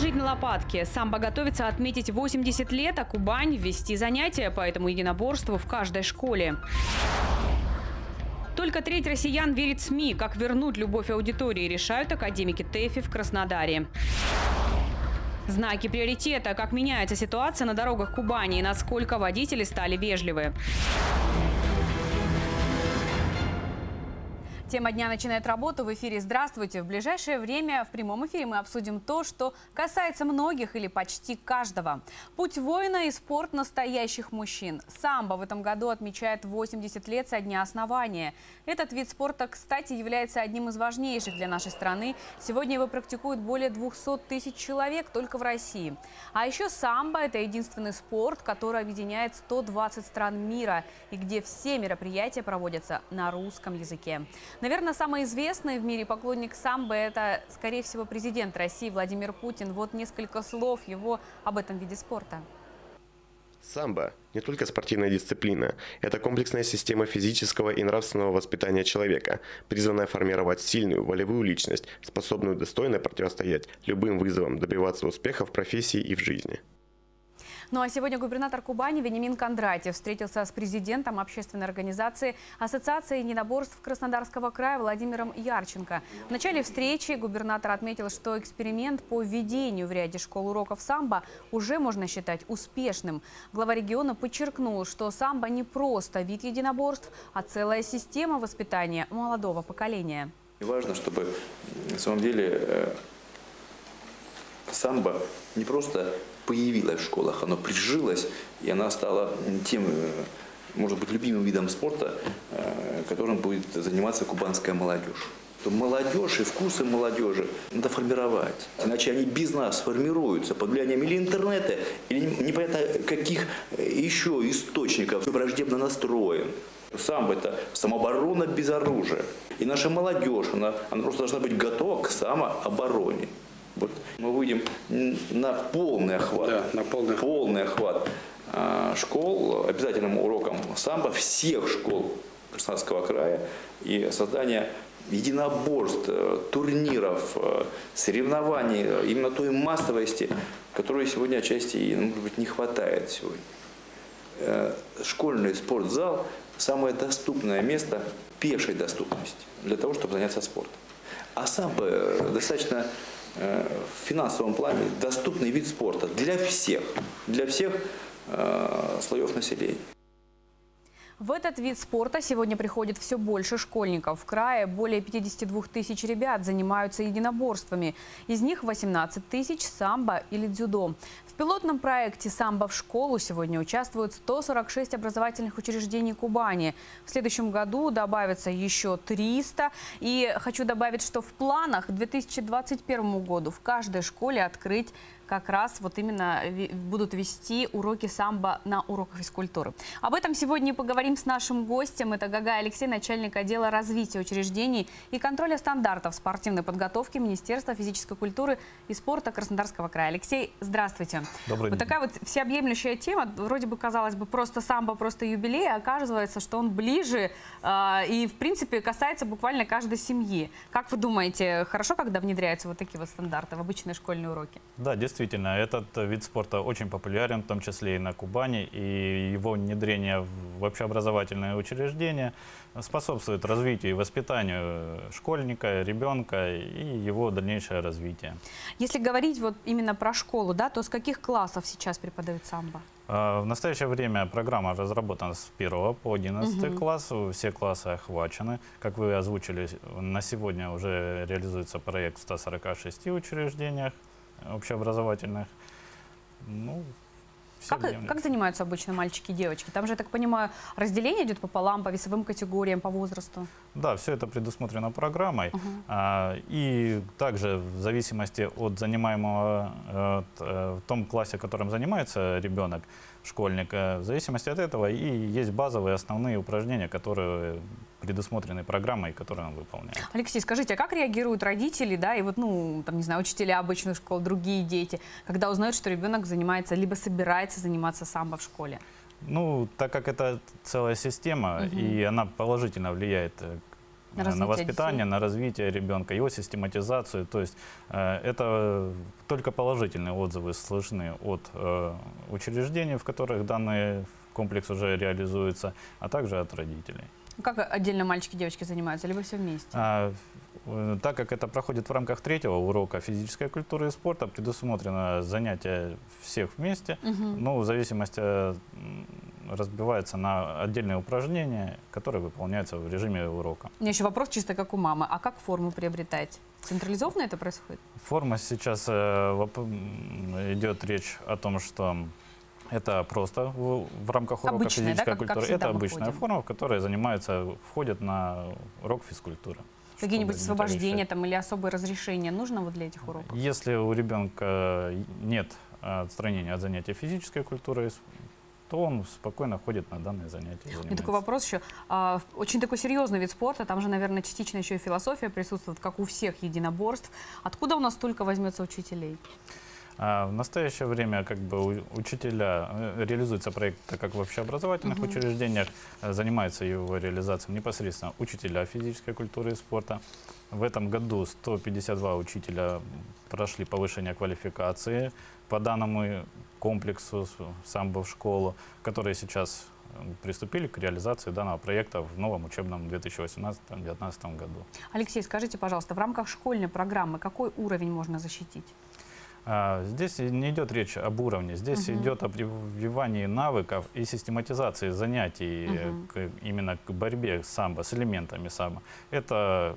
Сложить на лопатки. Самбо готовится отметить 80 лет, а Кубань ввести занятия по этому единоборству в каждой школе. Только треть россиян верит СМИ. Как вернуть любовь аудитории, решают академики ТЭФИ в Краснодаре. Знаки приоритета. Как меняется ситуация на дорогах Кубани и насколько водители стали вежливы. Тема дня начинает работу. В эфире «Здравствуйте». В ближайшее время в прямом эфире мы обсудим то, что касается многих или почти каждого. Путь воина и спорт настоящих мужчин. Самбо в этом году отмечает 80 лет со дня основания. Этот вид спорта, кстати, является одним из важнейших для нашей страны. Сегодня его практикуют более 200 тысяч человек только в России. А еще самбо – это единственный спорт, который объединяет 120 стран мира и где все мероприятия проводятся на русском языке. Наверное, самый известный в мире поклонник самбо – это, скорее всего, президент России Владимир Путин. Вот несколько слов его об этом виде спорта. Самбо – не только спортивная дисциплина. Это комплексная система физического и нравственного воспитания человека, призванная формировать сильную, волевую личность, способную достойно противостоять любым вызовам, добиваться успеха в профессии и в жизни. Ну а сегодня губернатор Кубани Вениамин Кондратьев встретился с президентом общественной организации Ассоциации единоборств Краснодарского края Владимиром Ярченко. В начале встречи губернатор отметил, что эксперимент по введению в ряде школ уроков самбо уже можно считать успешным. Глава региона подчеркнул, что самбо не просто вид единоборств, а целая система воспитания молодого поколения. И важно, чтобы на самом деле самбо не просто появилась в школах, оно прижилось, и она стала тем, может быть, любимым видом спорта, которым будет заниматься кубанская молодежь. То молодежь и вкусы молодежи надо формировать, иначе они без нас сформируются под влиянием или интернета, или непонятно каких еще источников, враждебно настроен. Самбо – это самооборона без оружия. И наша молодежь, она просто должна быть готова к самообороне. Вот. Мы выйдем на полный охват, да, на полный охват школ, обязательным уроком самбо всех школ Краснодарского края и создание единоборств, турниров, соревнований именно той массовости, которой сегодня отчасти, может быть, не хватает сегодня. Школьный спортзал – самое доступное место пешей доступности для того, чтобы заняться спортом. А самбо достаточно в финансовом плане доступный вид спорта для всех слоев населения. В этот вид спорта сегодня приходит все больше школьников. В крае более 52 тысяч ребят занимаются единоборствами. Из них 18 тысяч самбо или дзюдо. В пилотном проекте «Самбо в школу» сегодня участвуют 146 образовательных учреждений Кубани. В следующем году добавится еще 300. И хочу добавить, что в планах к 2021 году в каждой школе открыть как раз вот именно будут вести уроки самбо на уроках физкультуры. Об этом сегодня и поговорим с нашим гостем. Это Гагай Алексей, начальник отдела развития учреждений и контроля стандартов спортивной подготовки Министерства физической культуры и спорта Краснодарского края. Алексей, здравствуйте. Добрый день. Вот такая вот всеобъемлющая тема. Вроде бы, казалось бы, просто самбо, просто юбилей. А оказывается, что он ближе и, в принципе, касается буквально каждой семьи. Как вы думаете, хорошо, когда внедряются вот такие вот стандарты в обычные школьные уроки? Да, действительно. Действительно, этот вид спорта очень популярен, в том числе и на Кубани, и его внедрение в общеобразовательное учреждение способствует развитию и воспитанию школьника, ребенка и его дальнейшее развитие. Если говорить вот именно про школу, да, то с каких классов сейчас преподают самбо? В настоящее время программа разработана с 1 по 11 класс, все классы охвачены. Как вы озвучили, на сегодня уже реализуется проект в 146 учреждениях общеобразовательных. Ну, как занимаются обычно мальчики и девочки? Там же, я так понимаю, разделение идет пополам, по весовым категориям, по возрасту? Да, все это предусмотрено программой. И также в зависимости от занимаемого, в том классе, которым занимается ребенок, школьник, в зависимости от этого и есть базовые основные упражнения, которые предусмотрены программой, которую он выполняет. Алексей, скажите, а как реагируют родители, да, и вот, ну, там, не знаю, учителя обычных школ, другие дети, когда узнают, что ребенок занимается, либо собирается заниматься самбо в школе? Ну, так как это целая система, и она положительно влияет на воспитание, на развитие ребенка, его систематизацию. То есть это только положительные отзывы слышны от учреждений, в которых данный комплекс уже реализуется, а также от родителей. Как отдельно мальчики и девочки занимаются, либо все вместе? Так как это проходит в рамках третьего урока физической культуры и спорта, предусмотрено занятие всех вместе, но в зависимости разбивается на отдельные упражнения, которые выполняются в режиме урока. У меня еще вопрос чисто как у мамы. А как форму приобретать? Централизованно это происходит? Форма сейчас идет речь о том, что... Это просто в рамках урока физической культуры. Это обычная форма, в которой входят на урок физкультуры. Какие-нибудь освобождения там, или особые разрешения нужно вот для этих уроков? Если у ребенка нет отстранения от занятия физической культурой, то он спокойно ходит на данные занятия. И такой вопрос еще. Очень такой серьезный вид спорта. Там же, наверное, частично еще и философия присутствует, как у всех единоборств. Откуда у нас столько возьмется учителей? В настоящее время учителя реализуется проект, так как в общеобразовательных учреждениях занимается его реализацией непосредственно учителя физической культуры и спорта. В этом году 152 учителя прошли повышение квалификации по данному комплексу самбо в школу, которые сейчас приступили к реализации данного проекта в новом учебном 2018-2019 году. Алексей, скажите, пожалуйста, в рамках школьной программы какой уровень можно защитить? Здесь не идет речь об уровне, здесь идет о прививании навыков и систематизации занятий именно к борьбе с самбо, с элементами самбо. Это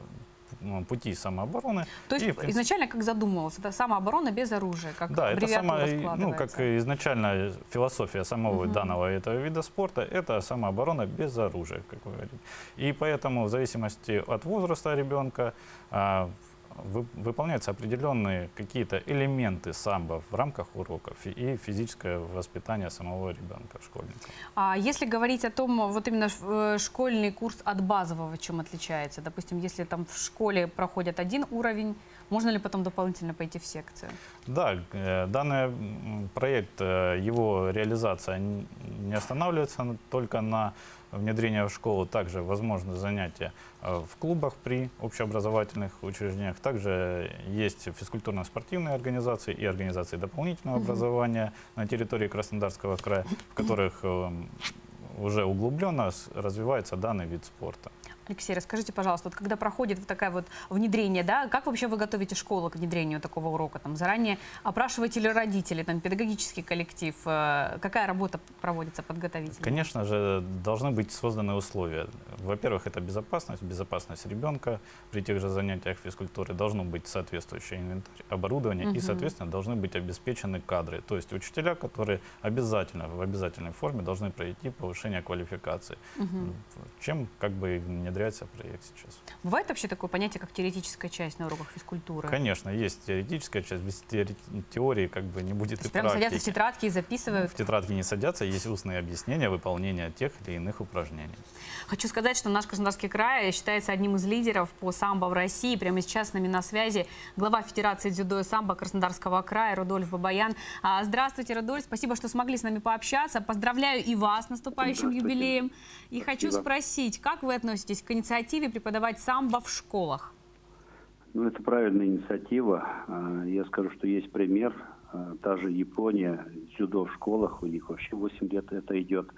пути самообороны. То есть изначально, как задумывалось, это самооборона без оружия, как аббревиатура складывается. Ну, как изначально философия самого данного этого вида спорта, это самооборона без оружия, как вы говорите. И поэтому в зависимости от возраста ребенка выполняются определенные какие-то элементы самбо в рамках уроков и физическое воспитание самого ребенка, школьника. А если говорить о том, вот именно школьный курс от базового чем отличается? Допустим, если там в школе проходят один уровень, можно ли потом дополнительно пойти в секцию? Да, данный проект, его реализация не останавливается только на внедрение в школу, также возможно занятия в клубах при общеобразовательных учреждениях. Также есть физкультурно-спортивные организации и организации дополнительного образования на территории Краснодарского края, в которых уже углубленно развивается данный вид спорта. Алексей, расскажите, пожалуйста, вот когда проходит вот такое вот внедрение, да, как вообще вы готовите школу к внедрению такого урока? Там заранее опрашиваете ли родители, там, педагогический коллектив? Какая работа проводится подготовительная? Конечно же, должны быть созданы условия. Во-первых, это безопасность ребенка. При тех же занятиях физкультуры должен быть соответствующий инвентарь, оборудование и, соответственно, должны быть обеспечены кадры. То есть учителя, которые обязательно, в обязательной форме должны пройти повышение квалификации. Чем не проект сейчас. Бывает вообще такое понятие, как теоретическая часть на уроках физкультуры? Конечно, есть теоретическая часть. Без теории не будет и практики. Садятся в тетрадки и записывают? В тетрадки не садятся, есть устные объяснения выполнения тех или иных упражнений. Хочу сказать, что наш Краснодарский край считается одним из лидеров по самбо в России. Прямо сейчас с нами на связи глава Федерации дзюдо и самбо Краснодарского края Рудольф Бабаян. Здравствуйте, Рудольф, спасибо, что смогли с нами пообщаться. Поздравляю и вас с наступающим юбилеем. И хочу спросить, как вы относитесь к инициативе преподавать самбо в школах? Ну, это правильная инициатива. Я скажу, что есть пример. Та же Япония, дзюдо в школах, у них вообще 8 лет это идет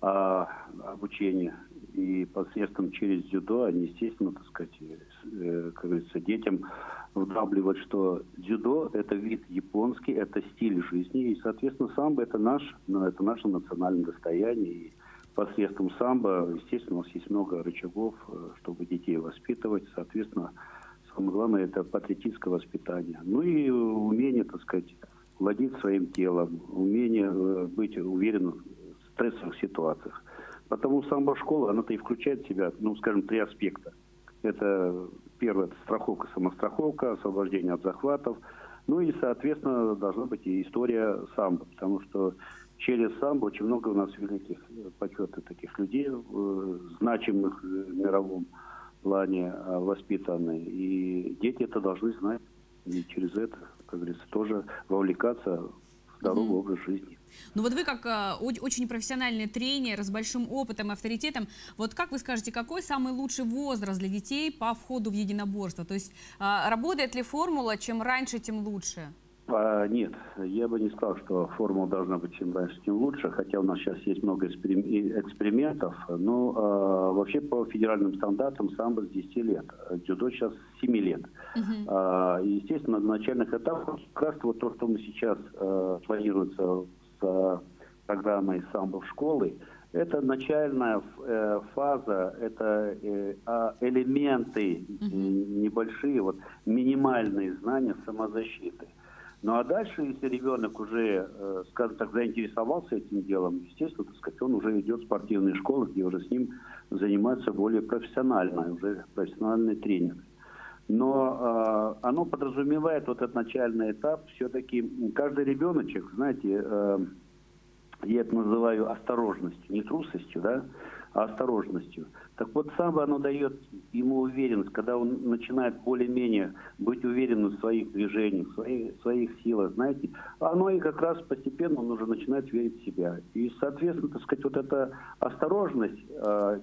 обучение. И посредством через дзюдо они, естественно, так сказать, как говорится, детям вдавливают, что дзюдо – это вид японский, это стиль жизни. И, соответственно, самбо – это наше национальное достояние. Посредством самбо, естественно, у нас есть много рычагов, чтобы детей воспитывать. Соответственно, самое главное – это патриотическое воспитание. Ну и умение, так сказать, владеть своим телом, умение быть уверенным в стрессовых ситуациях. Потому самбо-школа, она-то и включает в себя, ну, скажем, три аспекта. Это первое – это страховка, самостраховка, освобождение от захватов. Ну и, соответственно, должна быть и история самбо, потому что через самбо очень много у нас великих почетных таких людей, значимых в мировом плане, воспитанные. И дети это должны знать. И через это, как говорится, тоже вовлекаться в здоровый образ жизни. Ну вот вы как очень профессиональный тренер с большим опытом и авторитетом, вот как вы скажете, какой самый лучший возраст для детей по входу в единоборство? То есть работает ли формула, чем раньше, тем лучше? Нет, я бы не сказал, что формула должна быть чем раньше, тем лучше, хотя у нас сейчас есть много экспериментов, но вообще по федеральным стандартам самбо с 10 лет, дзюдо сейчас с 7 лет. Естественно, на начальных этапах как раз вот то, что мы сейчас планируется с программой самбо в школы, это начальная фаза, это элементы небольшие, вот, минимальные знания самозащиты. Ну а дальше, если ребенок уже, скажем так, заинтересовался этим делом, естественно, так сказать, он уже идет в спортивные школы, где уже с ним занимаются более профессионально, уже профессиональный тренер. Но оно подразумевает вот этот начальный этап, все-таки каждый ребеночек, знаете, я это называю осторожностью, не трусостью, да, а осторожностью. Так вот, самбо оно дает ему уверенность, когда он начинает более-менее быть уверенным в своих движениях, в своих силах, знаете, оно и как раз постепенно он уже начинает верить в себя. И, соответственно, так сказать, вот эта осторожность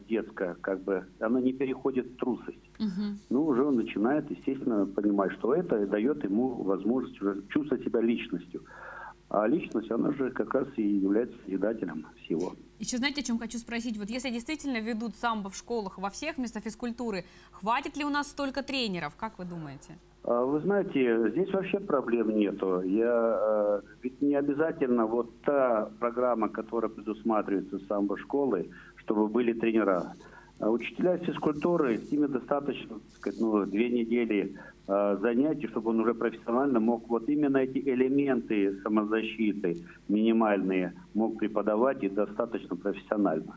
детская, как бы, она не переходит в трусость. Ну, уже он начинает, естественно, понимать, что это дает ему возможность уже чувствовать себя личностью. А личность, она же как раз и является созидателем всего. Еще знаете, о чем хочу спросить? Вот если действительно ведут самбо в школах, во всех местах физкультуры, хватит ли у нас столько тренеров? Как вы думаете? Вы знаете, здесь вообще проблем нету. Ведь не обязательно вот та программа, которая предусматривается самбо школы, чтобы были тренера. Учителя физкультуры, с ними достаточно, так сказать, ну, 2 недели занятий, чтобы он уже профессионально мог вот именно эти элементы самозащиты минимальные мог преподавать и достаточно профессионально.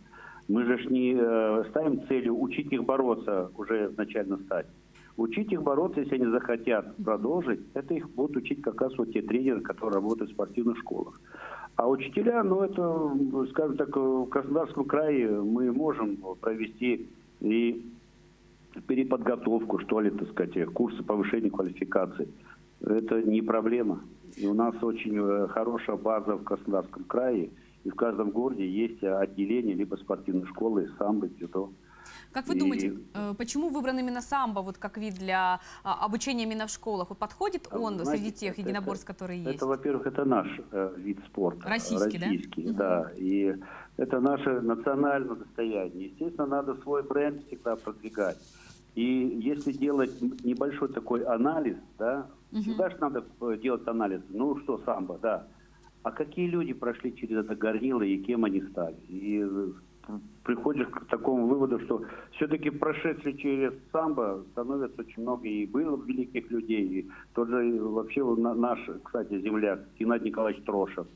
Мы же не ставим целью учить их бороться уже изначально стать. Учить их бороться, если они захотят продолжить, это их будут учить как раз вот те тренеры, которые работают в спортивных школах. А учителя, ну это, скажем так, в Краснодарском крае мы можем провести и переподготовку, что ли, так сказать, курсы повышения квалификации. Это не проблема. И у нас очень хорошая база в Краснодарском крае, и в каждом городе есть отделение либо спортивной школы, самбо, дзюдо. Как вы думаете, почему выбран именно самбо, вот как вид для обучения именно в школах? Вот подходит он, знаете, среди тех единоборств, которые есть? Это, во-первых, это наш вид спорта. Российский, да? Да. И это наше национальное достояние. Естественно, надо свой бренд всегда продвигать. И если делать небольшой такой анализ, да, всегда же надо делать анализ. Ну что, самбо, да. А какие люди прошли через это горнило и кем они стали? И приходишь к такому выводу, что все-таки прошедшие через самбо становятся очень много, и было великих людей, и тот же вообще наш, кстати, земляк Геннадий Николаевич Трошев,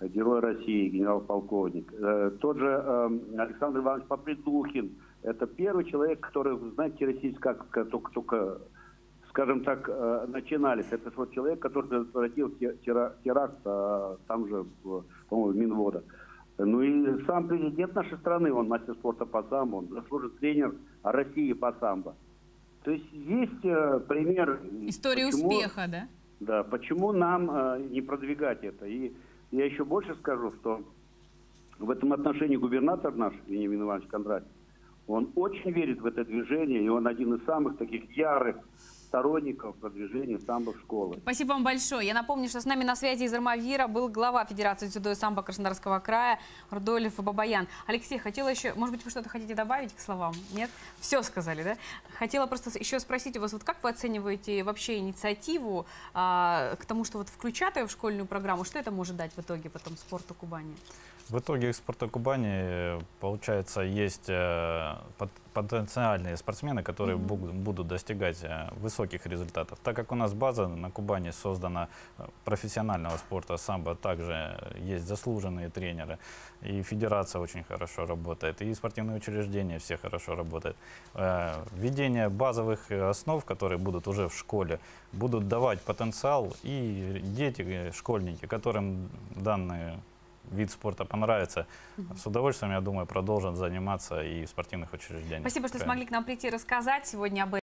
герой России, генерал-полковник, тот же Александр Иванович Попридухин, это первый человек, который, знаете, российский, как только, скажем так, начинались, это тот человек, который родил теракт там же, по-моему, Минвода. Ну и сам президент нашей страны, он мастер спорта по самбо, он заслуженный тренер России по самбо. То есть есть пример... История успеха, да? Да, почему нам не продвигать это? И я еще больше скажу, что в этом отношении губернатор наш, Вениамин Иванович Кондратьев, он очень верит в это движение, и он один из самых таких ярых сторонников продвижения самбо в школы. Спасибо вам большое. Я напомню, что с нами на связи из Армавира был глава Федерации дзюдо и самбо Краснодарского края Рудольф Бабаян. Алексей, хотела еще, может быть, вы что-то хотите добавить к словам? Нет? Все сказали, да? Хотела просто еще спросить у вас, вот как вы оцениваете вообще инициативу к тому, что вот включат ее в школьную программу, что это может дать в итоге потом спорту Кубани? В итоге спорта Кубани, получается, есть потенциальные спортсмены, которые будут достигать высоких результатов. Так как у нас база на Кубани создана профессионального спорта самбо, также есть заслуженные тренеры, и федерация очень хорошо работает, и спортивные учреждения все хорошо работают. Введение базовых основ, которые будут уже в школе, будут давать потенциал, и дети, школьники, которым данные вид спорта понравится, с удовольствием, я думаю, продолжим заниматься и в спортивных учреждениях. Спасибо, что смогли к нам прийти и рассказать сегодня об этом.